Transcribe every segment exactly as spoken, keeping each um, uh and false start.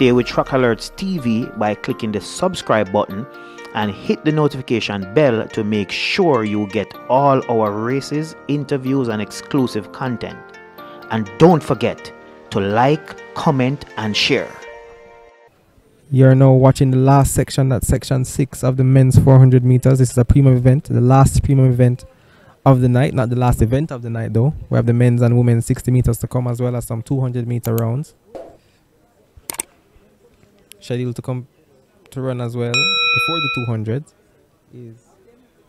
stay with Track Alerts T V by clicking the subscribe button and hit the notification bell to make sure you get all our races, interviews and exclusive content. And don't forget to like, comment and share. You're now watching the last section, that's section six of the men's four hundred meters. This is a premium event, the last premium event of the night, not the last event of the night though. We have the men's and women's sixty meters to come, as well as some two hundred meter rounds scheduled to come to run as well. Before the two hundred is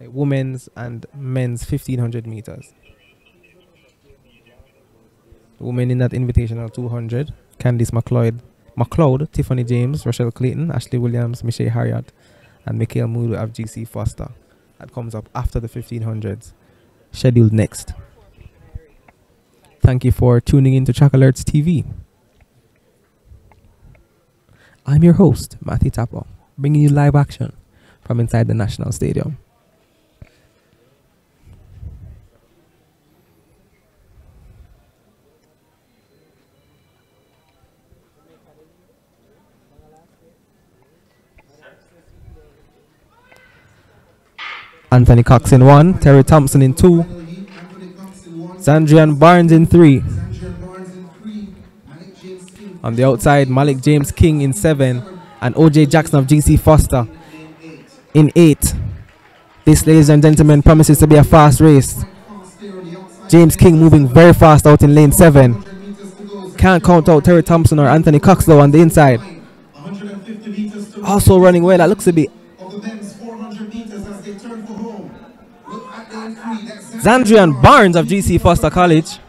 uh, women's and men's fifteen hundred meters. The women in that invitational two hundred: Candice McLeod, McLeod, Tiffany James, Rochelle Clayton, Ashley Williams, Michelle Harriott, and Mikhail Mudu of G C Foster. That comes up after the fifteen hundreds, scheduled next. Thank you for tuning in to Track Alerts T V. I'm your host, Matthew Tappa, bringing you live action from inside the National Stadium. Anthony Cox in one, Terry Thompson in two, Zandrion Barnes in three. On the outside, Malik James-King in seven and O J Jackson of G C Foster in eight. This, ladies and gentlemen, promises to be a fast race. James-King moving very fast out in lane seven. Can't count out Terry Thompson or Anthony Cox though on the inside. Also running well, that looks to be Zandrion Barnes of G C Foster College.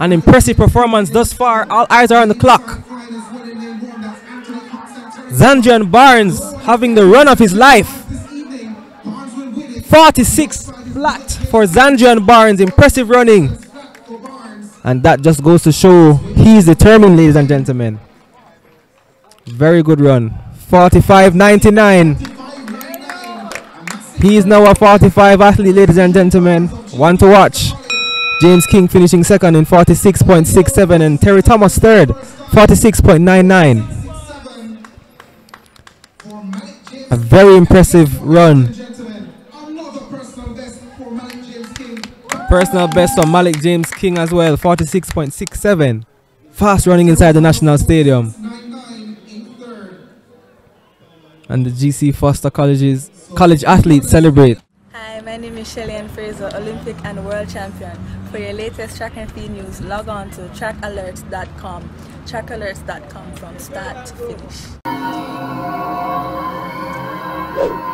An impressive performance thus far. All eyes are on the clock. Zandrion Barnes having the run of his life. forty-six flat for Zandrion Barnes. Impressive running. And that just goes to show he's determined, ladies and gentlemen. Very good run. forty-five ninety-nine. He is now a forty-five athlete, ladies and gentlemen. One to watch. James-King finishing second in forty-six point six seven and Terry Thomas third, forty-six point nine nine. A very impressive run. Personal best on Malik James-King as well, forty-six point six seven. Fast running inside the National Stadium. And the G C Foster College's college athletes celebrate. Hi, my name is Shelly-Ann Fraser, Olympic and world champion. For your latest track and field news, log on to track alerts dot com. track alerts dot com from start to finish.